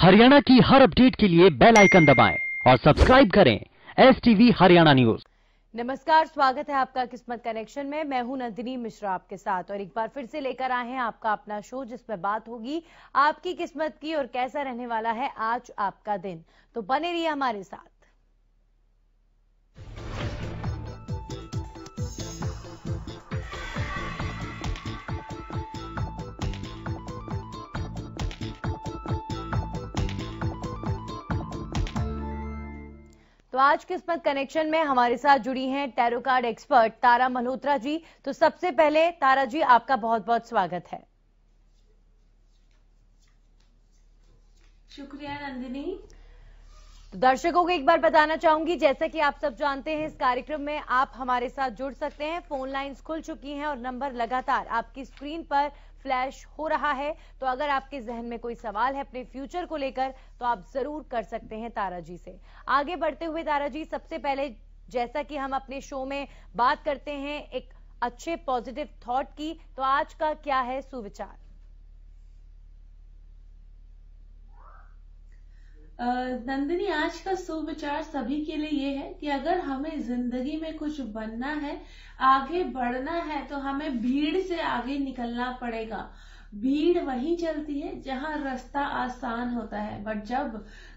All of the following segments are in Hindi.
हरियाणा की हर अपडेट के लिए बेल आइकन दबाएं और सब्सक्राइब करें STV हरियाणा न्यूज। नमस्कार, स्वागत है आपका किस्मत कनेक्शन में। मैं हूं नंदिनी मिश्रा आपके साथ और एक बार फिर से लेकर आए हैं आपका अपना शो जिसमें बात होगी आपकी किस्मत की और कैसा रहने वाला है आज आपका दिन। तो बने रहिए हमारे साथ। तो आज किस्मत कनेक्शन में हमारे साथ जुड़ी हैं tarot card expert Tara Malhotra ji. तो सबसे पहले तारा जी, आपका बहुत बहुत स्वागत है। शुक्रिया नंदिनी। तो दर्शकों को एक बार बताना चाहूंगी, जैसा कि आप सब जानते हैं इस कार्यक्रम में आप हमारे साथ जुड़ सकते हैं। फोन लाइंस खुल चुकी हैं और नंबर लगातार आपकी स्क्रीन पर फ्लैश हो रहा है। तो अगर आपके जहन में कोई सवाल है अपने फ्यूचर को लेकर तो आप जरूर कर सकते हैं तारा जी से। आगे बढ़ते हुए तारा जी, सबसे पहले जैसा कि हम अपने शो में बात करते हैं एक अच्छे पॉजिटिव थॉट की, तो आज का क्या है सुविचार? नंदिनी, आज का सुविचार सभी के लिए ये है कि अगर हमें जिंदगी में कुछ बनना है, आगे बढ़ना है, तो हमें भीड़ से आगे निकलना पड़ेगा। भीड़ वहीं चलती है जहां रास्ता आसान होता है, बट जब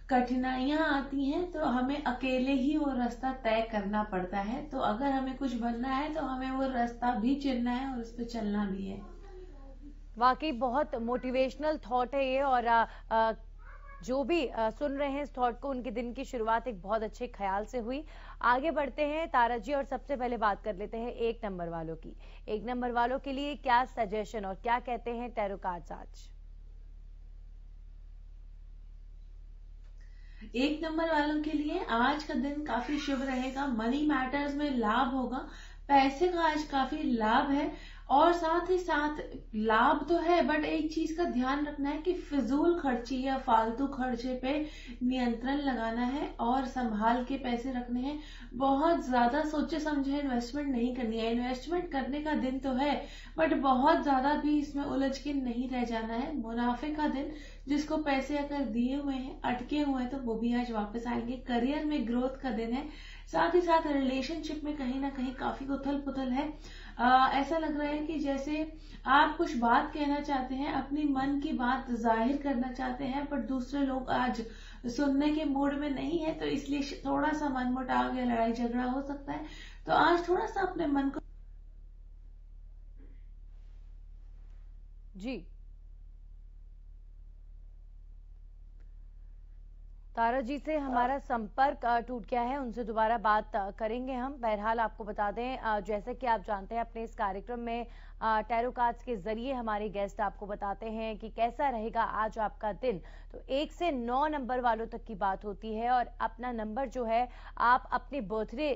कठिनाइयां आती हैं तो हमें अकेले ही वो रास्ता तय करना पड़ता है। तो अगर हमें कुछ बनना है तो हमें वो रास्ता भी चुनना है और उस पर चलना भी है। वाकई बहुत मोटिवेशनल थॉट है ये और जो भी सुन रहे हैं इस थॉट को, उनके दिन की शुरुआत एक बहुत अच्छे ख्याल से हुई। आगे बढ़ते हैं तारा जी और सबसे पहले बात कर लेते हैं एक नंबर वालों की। एक नंबर वालों के लिए क्या सजेशन और क्या कहते हैं टैरो कार्ड्स आज? एक नंबर वालों के लिए आज का दिन काफी शुभ रहेगा। मनी मैटर्स में लाभ होगा, पैसे का आज काफी लाभ है और साथ ही साथ लाभ तो है, बट एक चीज का ध्यान रखना है कि फिजूल खर्ची या फालतू खर्चे पे नियंत्रण लगाना है और संभाल के पैसे रखने हैं। बहुत ज्यादा सोचे समझे इन्वेस्टमेंट नहीं करनी है। इन्वेस्टमेंट करने का दिन तो है बट बहुत ज्यादा भी इसमें उलझ के नहीं रह जाना है। मुनाफे का दिन, जिसको पैसे अगर दिए हुए हैं, अटके हुए हैं, तो वो भी आज वापस आएंगे। करियर में ग्रोथ का दिन है, साथ ही साथ रिलेशनशिप में कहीं ना कहीं काफी उथल पुथल है। ऐसा लग रहा है कि जैसे आप कुछ बात कहना चाहते हैं, अपनी मन की बात जाहिर करना चाहते हैं, पर दूसरे लोग आज सुनने के मूड में नहीं है, तो इसलिए थोड़ा सा मनमुटाव या लड़ाई झगड़ा हो सकता है। तो आज थोड़ा सा अपने मन को जी। तारा जी से हमारा संपर्क टूट गया है, उनसे दोबारा बात करेंगे हम। बहरहाल आपको बता दें, जैसे कि आप जानते हैं अपने इस कार्यक्रम में टैरो कार्ड्स के जरिए हमारे गेस्ट आपको बताते हैं कि कैसा रहेगा आज आपका दिन। तो 1 से 9 नंबर वालों तक की बात होती है और अपना नंबर जो है आप अपने बर्थडे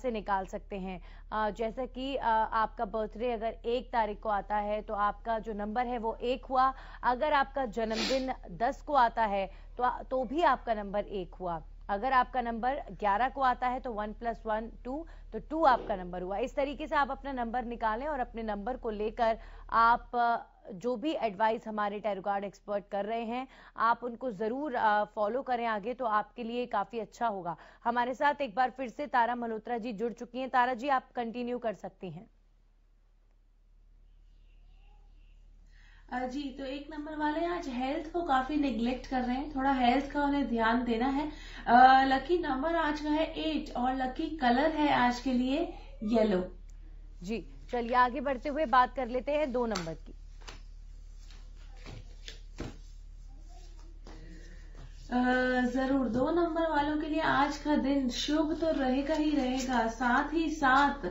से निकाल सकते हैं। जैसा कि आपका बर्थडे अगर 1 तारीख को आता है तो आपका जो नंबर है वो 1 हुआ। अगर आपका जन्मदिन 10 को आता है तो भी आपका नंबर 1 हुआ। अगर आपका नंबर 11 को आता है तो 1 + 1 = 2, तो 2 आपका नंबर हुआ। इस तरीके से आप अपना नंबर निकालें और अपने नंबर को लेकर आप जो भी एडवाइस हमारे टैरो कार्ड एक्सपर्ट कर रहे हैं आप उनको जरूर फॉलो करें आगे, तो आपके लिए काफी अच्छा होगा। हमारे साथ एक बार फिर से तारा मल्होत्रा जी जुड़ चुकी हैं। तारा जी, आप कंटिन्यू कर सकती हैं जी। तो एक नंबर वाले आज हेल्थ को काफी निग्लेक्ट कर रहे हैं, थोड़ा हेल्थ का उन्हें ध्यान देना है। लकी नंबर आज का है 8 और लकी कलर है आज के लिए येलो जी। चलिए आगे बढ़ते हुए बात कर लेते हैं 2 नंबर की। 2 नंबर वालों के लिए आज का दिन शुभ तो रहेगा ही रहेगा, साथ ही साथ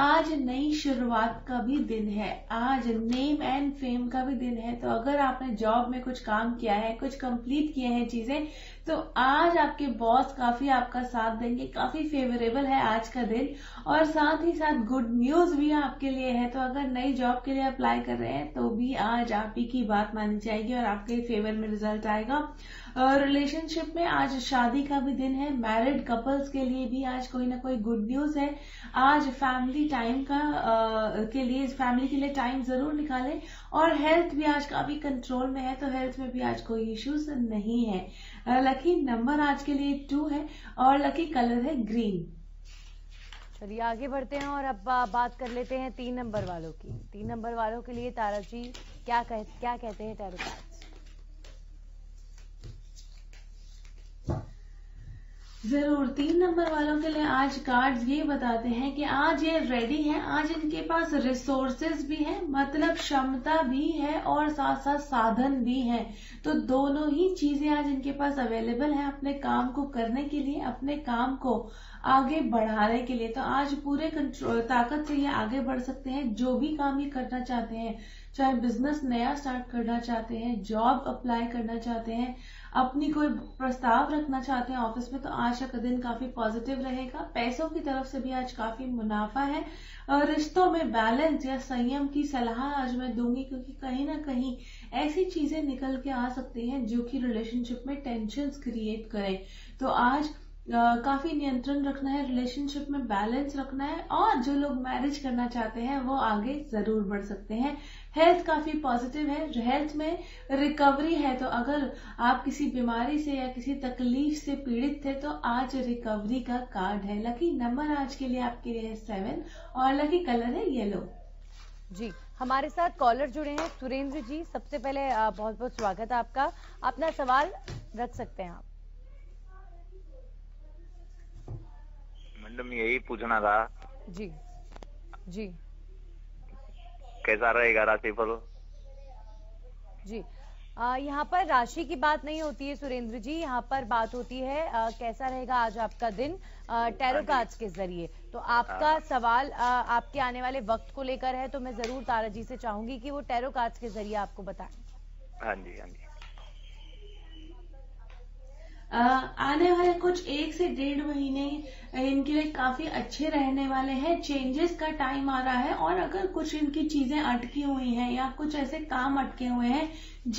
आज नई शुरुआत का भी दिन है। आज नेम एंड फेम का भी दिन है। तो अगर आपने जॉब में कुछ काम किया है, कुछ कंप्लीट किए हैं चीजें, तो आज आपके बॉस काफी आपका साथ देंगे। काफी फेवरेबल है आज का दिन और साथ ही साथ गुड न्यूज भी आपके लिए है। तो अगर नई जॉब के लिए अप्लाई कर रहे हैं तो भी आज आप ही की बात मानी जाएगी और आपके फेवर में रिजल्ट आएगा। रिलेशनशिप में आज शादी का भी दिन है, मैरिड कपल्स के लिए भी आज कोई ना कोई गुड न्यूज है। आज फैमिली टाइम का फैमिली के लिए टाइम जरूर निकालें। और हेल्थ भी आज काफी कंट्रोल में है, तो हेल्थ में भी आज कोई इश्यूज नहीं है। लकी नंबर आज के लिए 2 है और लकी कलर है ग्रीन। चलिए आगे बढ़ते हैं और अब बात कर लेते हैं 3 नंबर वालों की। 3 नंबर वालों के लिए तारा जी क्या कहते हैं तारा जी? जरूर 3 नंबर वालों के लिए आज कार्ड्स ये बताते हैं कि आज ये रेडी हैं, आज इनके पास रिसोर्सेज भी हैं, मतलब क्षमता भी है और साथ साथ साधन भी हैं। तो दोनों ही चीजें आज इनके पास अवेलेबल हैं अपने काम को करने के लिए, अपने काम को आगे बढ़ाने के लिए। तो आज पूरे कंट्रोल ताकत से ये आगे बढ़ सकते हैं। जो भी काम ये करना चाहते हैं, चाहे बिजनेस नया स्टार्ट करना चाहते हैं, जॉब अप्लाई करना चाहते हैं, अपनी कोई प्रस्ताव रखना चाहते हैं ऑफिस में, तो आज का दिन काफी पॉजिटिव रहेगा। पैसों की तरफ से भी आज काफी मुनाफा है। रिश्तों में बैलेंस या संयम की सलाह आज मैं दूंगी, क्योंकि कहीं ना कहीं ऐसी चीजें निकल के आ सकती हैं जो कि रिलेशनशिप में टेंशन क्रिएट करें। तो आज काफी नियंत्रण रखना है, रिलेशनशिप में बैलेंस रखना है। और जो लोग मैरिज करना चाहते हैं वो आगे जरूर बढ़ सकते हैं। हेल्थ काफी पॉजिटिव है, हेल्थ में रिकवरी है। तो अगर आप किसी बीमारी से या किसी तकलीफ से पीड़ित थे तो आज रिकवरी का कार्ड है। लकी नंबर आज के लिए आपके लिए 7 और लकी कलर है येलो। जी हमारे साथ कॉलर जुड़े हैं। सुरेंद्र जी सबसे पहले बहुत बहुत स्वागत है आपका, अपना सवाल रख सकते हैं आप। मैडम यही पूछना था जी जी कैसा रहेगा राशिफल? जी यहाँ पर राशि की बात नहीं होती है सुरेंद्र जी, यहाँ पर बात होती है कैसा रहेगा आज आपका दिन टैरो कार्ड्स के जरिए। तो आपका सवाल आपके आने वाले वक्त को लेकर है, तो मैं जरूर तारा जी से चाहूंगी कि वो टैरो कार्ड्स के जरिए आपको बताएं। हाँ जी हाँ जी। आने वाले कुछ 1 से 1.5 महीने इनके लिए काफी अच्छे रहने वाले हैं। चेंजेस का टाइम आ रहा है और अगर कुछ इनकी चीजें अटकी हुई हैं या कुछ ऐसे काम अटके हुए हैं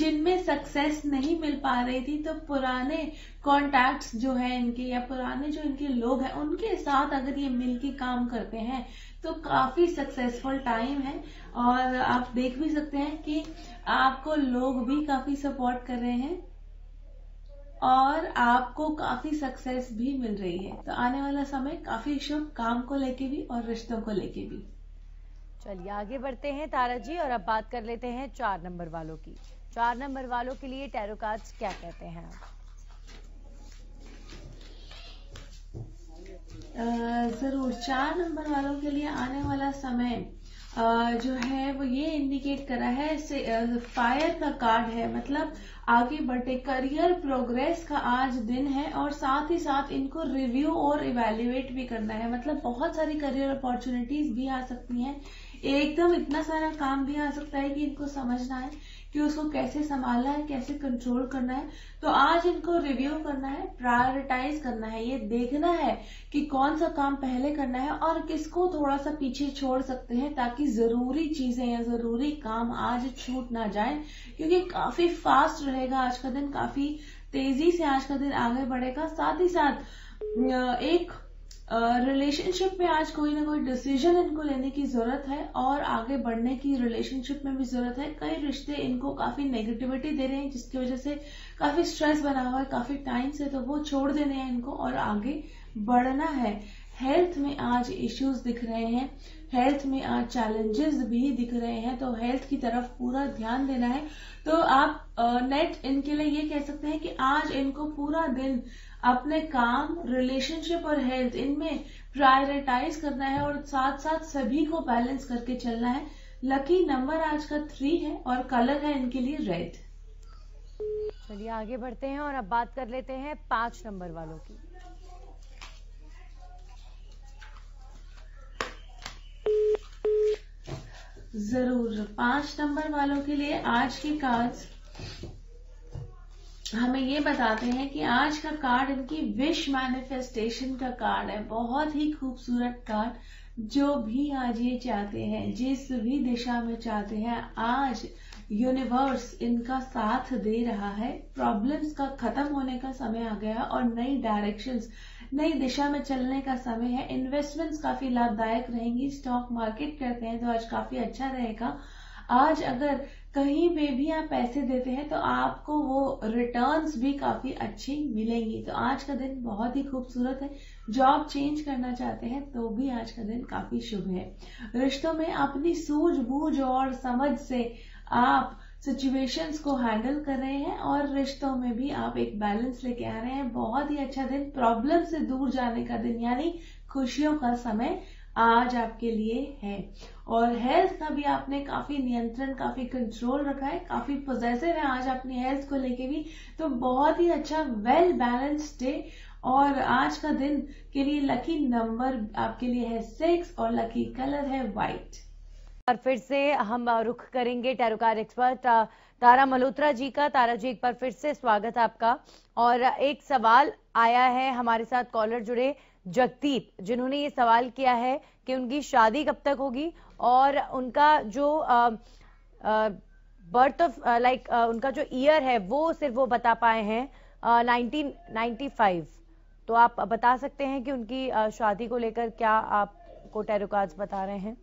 जिनमें सक्सेस नहीं मिल पा रही थी, तो पुराने कॉन्टैक्ट्स जो है इनके या पुराने जो इनके लोग हैं उनके साथ अगर ये मिलके काम करते हैं तो काफी सक्सेसफुल टाइम है। और आप देख भी सकते हैं कि आपको लोग भी काफी सपोर्ट कर रहे हैं और आपको काफी सक्सेस भी मिल रही है। तो आने वाला समय काफी शुभ, काम को लेके भी और रिश्तों को लेके भी। चलिए आगे बढ़ते हैं तारा जी और अब बात कर लेते हैं 4 नंबर वालों की। 4 नंबर वालों के लिए टैरो कार्ड्स क्या कहते हैं? जरूर 4 नंबर वालों के लिए आने वाला समय जो है वो ये इंडिकेट करा है, फायर का कार्ड है, मतलब आगे बढ़े करियर प्रोग्रेस का आज दिन है। और साथ ही साथ इनको रिव्यू और इवेल्युएट भी करना है, मतलब बहुत सारी करियर अपॉर्चुनिटीज भी आ सकती हैं। एकदम इतना सारा काम भी आ सकता है कि इनको समझना है कि उसको कैसे संभालना है, कैसे कंट्रोल करना है। तो आज इनको रिव्यू करना है, प्रायोरिटाइज करना है, ये देखना है कि कौन सा काम पहले करना है और किसको थोड़ा सा पीछे छोड़ सकते हैं, ताकि जरूरी चीजें या जरूरी काम आज छूट ना जाए। क्योंकि काफी फास्ट रहेगा आज का दिन, काफी तेजी से आज का दिन आगे बढ़ेगा। साथ ही साथ एक रिलेशनशिप में आज कोई ना कोई डिसीजन इनको लेने की जरूरत है और आगे बढ़ने की रिलेशनशिप में भी जरूरत है। कई रिश्ते इनको काफी नेगेटिविटी दे रहे हैं जिसकी वजह से काफी स्ट्रेस बना हुआ है काफी टाइम से, तो वो छोड़ देने हैं इनको और आगे बढ़ना है। हेल्थ में आज इश्यूज दिख रहे हैं, हेल्थ में आज चैलेंजेस भी दिख रहे हैं, तो हेल्थ की तरफ पूरा ध्यान देना है। तो आप नेट इनके लिए ये कह सकते हैं कि आज इनको पूरा दिन अपने काम, रिलेशनशिप और हेल्थ इनमें प्रायोरिटाइज करना है और साथ साथ सभी को बैलेंस करके चलना है। लकी नंबर आज का 3 है और कलर है इनके लिए रेड। चलिए आगे बढ़ते हैं और अब बात कर लेते हैं 5 नंबर वालों की। जरूर 5 नंबर वालों के लिए आज के कार्ड्स हमें ये बताते हैं कि आज का कार्ड इनकी विश मैनिफेस्टेशन का कार्ड है। बहुत ही खूबसूरत कार्ड। जो भी आज ये चाहते हैं, जिस भी दिशा में चाहते हैं, आज यूनिवर्स इनका साथ दे रहा है। प्रॉब्लम्स का खत्म होने का समय आ गया और नई डायरेक्शंस, नई दिशा में चलने का समय है। इन्वेस्टमेंट्स काफी लाभदायक रहेंगी। स्टॉक मार्केट करते हैं तो आज काफी अच्छा रहेगा। आज अगर कहीं पे भी आप पैसे देते हैं तो आपको वो रिटर्न्स भी काफी अच्छी मिलेंगी। तो आज का दिन बहुत ही खूबसूरत है। जॉब चेंज करना चाहते हैं तो भी आज का दिन काफी शुभ है। रिश्तों में अपनी सूझबूझ और समझ से आप सिचुएशंस को हैंडल कर रहे हैं और रिश्तों में भी आप एक बैलेंस लेके आ रहे हैं। बहुत ही अच्छा दिन, प्रॉब्लम से दूर जाने का दिन यानी खुशियों का समय आज आपके लिए है। और हेल्थ का भी आपने काफी नियंत्रण, काफी कंट्रोल रखा है, काफी पॉजिटिव है आज अपनी हेल्थ को लेके भी। तो बहुत ही अच्छा वेल बैलेंस्ड डे और आज का दिन के लिए लकी नंबर आपके लिए है 6 और लकी कलर है व्हाइट। और फिर से हम रुख करेंगे टैरोकार्ड एक्सपर्ट तारा मल्होत्रा जी का। तारा जी एक बार फिर से स्वागत आपका। और एक सवाल आया है, हमारे साथ कॉलर जुड़े जगदीप, जिन्होंने ये सवाल किया है कि उनकी शादी कब तक होगी और उनका जो बर्थ ऑफ उनका जो ईयर है वो सिर्फ वो बता पाए हैं 1995। तो आप बता सकते हैं कि उनकी शादी को लेकर क्या आपको टैरो कार्ड्स बता रहे हैं?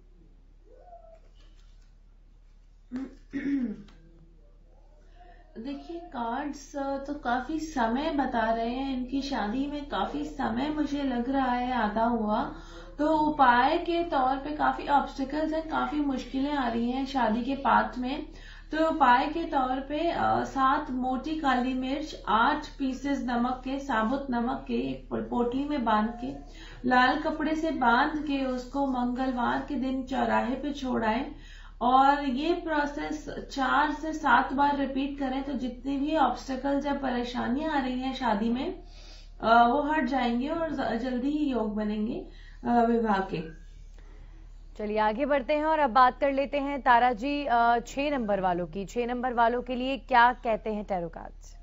देखिए, कार्ड्स तो काफी समय बता रहे हैं, इनकी शादी में काफी समय मुझे लग रहा है आता हुआ। तो उपाय के तौर पे काफी ऑब्स्टिकल्स हैं, काफी मुश्किलें आ रही हैं शादी के पाथ में। तो उपाय के तौर पे 7 मोटी काली मिर्च, 8 पीसेस नमक के, साबुत नमक के एक पोटली में बांध के, लाल कपड़े से बांध के उसको मंगलवार के दिन चौराहे पे छोड़ाएं। और ये प्रोसेस 4 से 7 बार रिपीट करें तो जितनी भी ऑब्स्टेकल्स या परेशानियां आ रही हैं शादी में वो हट जाएंगे और जल्दी ही योग बनेंगे विवाह के। चलिए आगे बढ़ते हैं और अब बात कर लेते हैं तारा जी 6 नंबर वालों की। 6 नंबर वालों के लिए क्या कहते हैं टैरो कार्ड्स?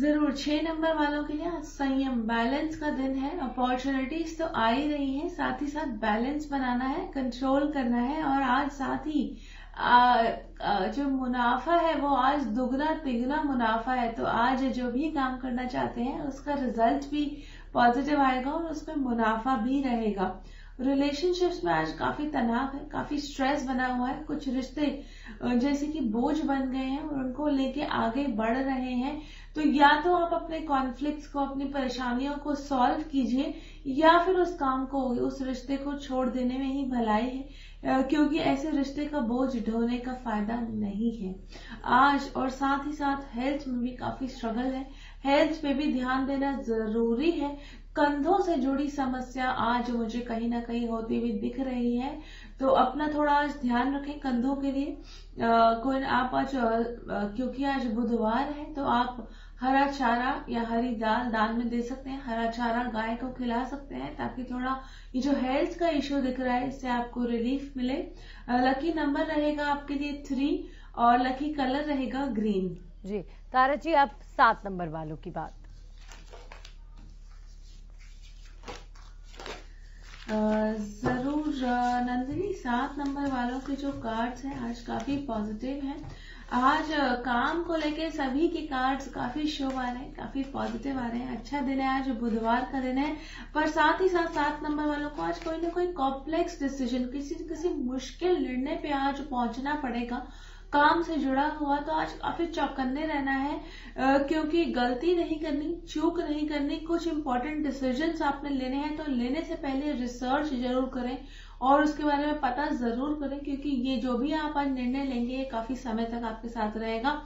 जरूर 6 नंबर वालों के लिए आज संयम, बैलेंस का दिन है। अपॉर्चुनिटीज तो आ ही रही हैं, साथ ही साथ बैलेंस बनाना है, कंट्रोल करना है। और आज साथ ही जो मुनाफा है वो आज दुगना तिगना मुनाफा है। तो आज जो भी काम करना चाहते हैं उसका रिजल्ट भी पॉजिटिव आएगा और उसमें मुनाफा भी रहेगा। रिलेशनशिप्स में आज काफी तनाव है, काफी स्ट्रेस बना हुआ है। कुछ रिश्ते जैसे कि बोझ बन गए हैं और उनको लेके आगे बढ़ रहे हैं। तो या तो आप अपने कॉन्फ्लिक्ट्स को, अपनी परेशानियों को सॉल्व कीजिए या फिर उस काम को, उस रिश्ते को छोड़ देने में ही भलाई है, क्योंकि ऐसे रिश्ते का बोझ ढोने का फायदा नहीं है आज। और साथ ही साथ हेल्थ में भी काफी स्ट्रगल है, हेल्थ पे भी ध्यान देना जरूरी है। कंधों से जुड़ी समस्या आज मुझे कहीं ना कहीं होती हुई दिख रही है, तो अपना थोड़ा आज ध्यान रखें कंधों के लिए। आप आज क्योंकि आज बुधवार है तो आप हरा चारा या हरी दाल दान में दे सकते हैं, हरा चारा गाय को खिला सकते हैं ताकि थोड़ा ये जो हेल्थ का इश्यू दिख रहा है इससे आपको रिलीफ मिले। लकी नंबर रहेगा आपके लिए 3 और लकी कलर रहेगा ग्रीन। जी तारा जी, आप 7 नंबर वालों की बात। नंदिनी, 7 नंबर वालों के जो कार्ड्स हैं आज काफी पॉजिटिव हैं। आज काम को लेके सभी के कार्ड्स काफी शुभ आ रहे हैं, काफी पॉजिटिव आ रहे हैं। अच्छा दिन है, आज बुधवार का दिन है। पर साथ ही साथ 7 नंबर वालों को आज कोई ना कोई कॉम्प्लेक्स डिसीजन, किसी मुश्किल निर्णय पे आज पहुंचना पड़ेगा। काम से जुड़ा हुआ तो आज काफी चौकन्ने रहना है, क्योंकि गलती नहीं करनी, चूक नहीं करनी। कुछ इंपॉर्टेंट डिसीजंस आपने लेने हैं तो लेने से पहले रिसर्च जरूर करें और उसके बारे में पता जरूर करें, क्योंकि ये जो भी आप आज निर्णय लेंगे ये काफी समय तक आपके साथ रहेगा।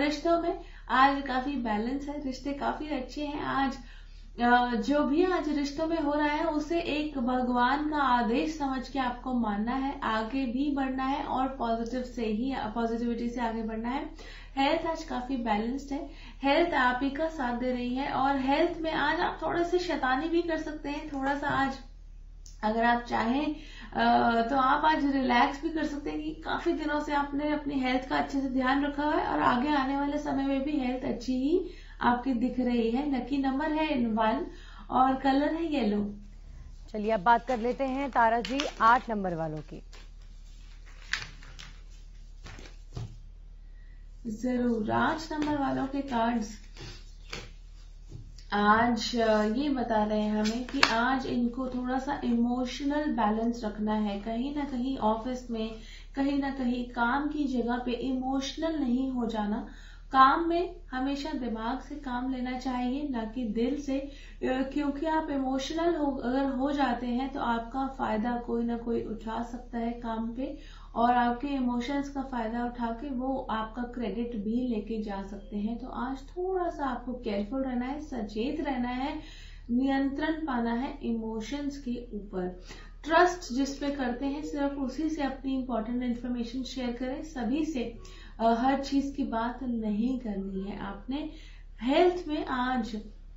रिश्तों में आज काफी बैलेंस है, रिश्ते काफी अच्छे हैं आज। जो भी आज रिश्तों में हो रहा है उसे एक भगवान का आदेश समझ के आपको मानना है, आगे भी बढ़ना है और पॉजिटिविटी से आगे बढ़ना है। हेल्थ आज काफी बैलेंस्ड है, हेल्थ आप ही का साथ दे रही है। और हेल्थ में आज आप थोड़ा सा शैतानी भी कर सकते हैं, थोड़ा सा आज अगर आप चाहें तो आप आज रिलैक्स भी कर सकते हैं कि काफी दिनों से आपने अपनी हेल्थ का अच्छे से ध्यान रखा है और आगे आने वाले समय में भी हेल्थ अच्छी ही आपकी दिख रही है। लकी नंबर है 1 और कलर है येलो। चलिए अब बात कर लेते हैं तारा जी 8 नंबर वालों की। जरूर 8 नंबर वालों के कार्ड्स आज ये बता रहे हैं हमें कि आज इनको थोड़ा सा इमोशनल बैलेंस रखना है। कहीं ना कहीं ऑफिस में, कहीं ना कहीं काम की जगह पे इमोशनल नहीं हो जाना। काम में हमेशा दिमाग से काम लेना चाहिए, ना कि दिल से, क्योंकि आप इमोशनल अगर हो जाते हैं तो आपका फायदा कोई ना कोई उठा सकता है काम पे, और आपके इमोशंस का फायदा उठा के वो आपका क्रेडिट भी लेके जा सकते हैं। तो आज थोड़ा सा आपको केयरफुल रहना है, सचेत रहना है, नियंत्रण पाना है इमोशंस के ऊपर। ट्रस्ट जिस पे करते हैं सिर्फ उसी से अपनी इंपॉर्टेंट इन्फॉर्मेशन शेयर करें, सभी से हर चीज की बात नहीं करनी है आपने। हेल्थ में आज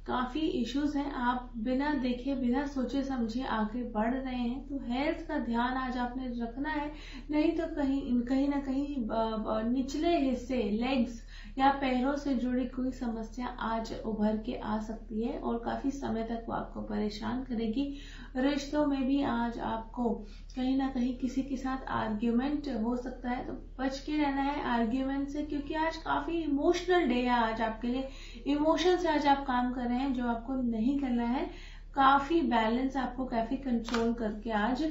काफी इश्यूज हैं, आप बिना देखे बिना सोचे समझे आगे बढ़ रहे हैं, तो हेल्थ का ध्यान आज आपने रखना है, नहीं तो कहीं ना कहीं निचले हिस्से, लेग्स या पैरों से जुड़ी कोई समस्या आज उभर के आ सकती है और काफी समय तक वो आपको परेशान करेगी। रिश्तों में भी आज आपको कहीं ना कहीं किसी के साथ आर्ग्यूमेंट हो सकता है, तो बच के रहना है आर्ग्यूमेंट से, क्योंकि आज काफी इमोशनल डे है आज आपके लिए। इमोशन से आज आप काम कर रहे हैं जो आपको नहीं करना है। काफी बैलेंस आपको काफी कंट्रोल करके आज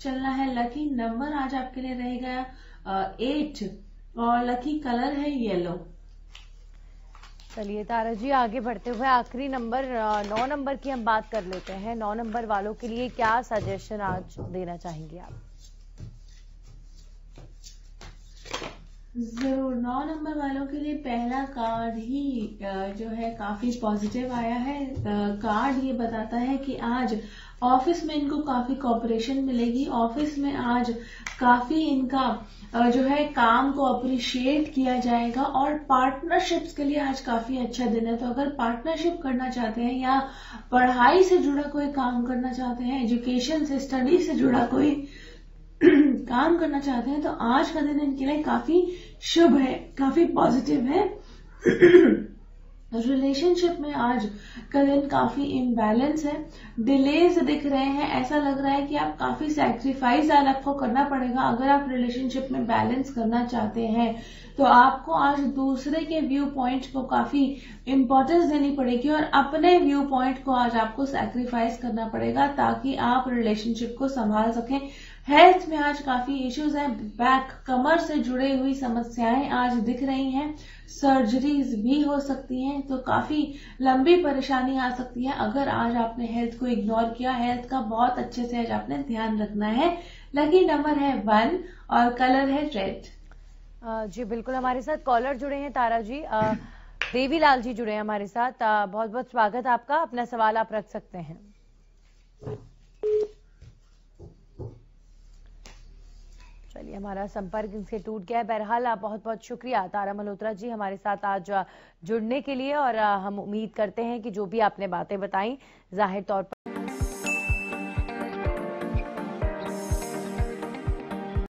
चलना है। लकी नंबर आज आपके लिए रहेगा 8 और लकी कलर है येलो। चलिए तारा जी आगे बढ़ते हुए आखिरी नंबर 9 नंबर की हम बात कर लेते हैं। 9 नंबर वालों के लिए क्या सजेशन आज देना चाहेंगे आप? जरूर 9 नंबर वालों के लिए पहला कार्ड ही जो है काफी पॉजिटिव आया है। कार्ड ये बताता है कि आज ऑफिस में इनको काफी कॉपरेशन मिलेगी। ऑफिस में आज काफी इनका जो है काम को अप्रिशिएट किया जाएगा, और पार्टनरशिप्स के लिए आज काफी अच्छा दिन है। तो अगर पार्टनरशिप करना चाहते हैं या पढ़ाई से जुड़ा कोई काम करना चाहते हैं, एजुकेशन से, स्टडी से जुड़ा कोई काम करना चाहते हैं, तो आज का दिन इनके लिए काफी शुभ है, काफी पॉजिटिव है। रिलेशनशिप में आज का दिन काफी इम्बैलेंस है, डिलेज दिख रहे हैं। ऐसा लग रहा है कि आप काफी सैक्रिफाइस आज आपको करना पड़ेगा अगर आप रिलेशनशिप में बैलेंस करना चाहते हैं। तो आपको आज दूसरे के व्यू पॉइंट को काफी इम्पोर्टेंस देनी पड़ेगी और अपने व्यू पॉइंट को आज आपको सैक्रिफाइस करना पड़ेगा ताकि आप रिलेशनशिप को संभाल सकें। हेल्थ में आज काफी इश्यूज हैं, बैक, कमर से जुड़े हुई समस्याएं आज दिख रही हैं, सर्जरीज भी हो सकती हैं, तो काफी लंबी परेशानी आ सकती है अगर आज आपने हेल्थ को इग्नोर किया। हेल्थ का बहुत अच्छे से आज आपने ध्यान रखना है। लकी नंबर है 1 और कलर है रेड। जी बिल्कुल, हमारे साथ कॉलर जुड़े हैं तारा जी। देवी लाल जी जुड़े हैं हमारे साथ। बहुत बहुत स्वागत आपका, अपना सवाल आप रख सकते हैं। चलिए हमारा संपर्क इनसे टूट गया है। बहरहाल आप बहुत बहुत शुक्रिया तारा मल्होत्रा जी हमारे साथ आज जुड़ने के लिए, और हम उम्मीद करते हैं कि जो भी आपने बातें बताई जाहिर तौर पर